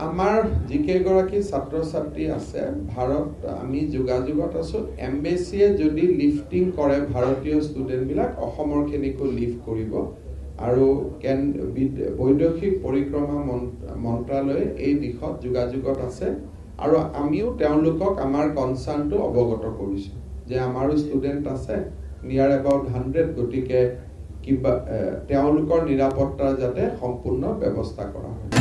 Amar GK Goraki Sapro Sapti Ase, Bharat Ami Jugajugot Aso, Embassy Jodi lifting Kore Bharatio student Bilak, Ohomor Keniko lift Koribo, Aro can be Boidoki, Porikroma Montraloi, A Dikot, Jugajugot Ase, Aro Amu, Townlukok, Amar Consanto, Obogoto Korish, the Amaru student Ase, near about 100 Gotike, Kiba Townlukor Nirapotra Jate, Hompuno, Bebosta Kora.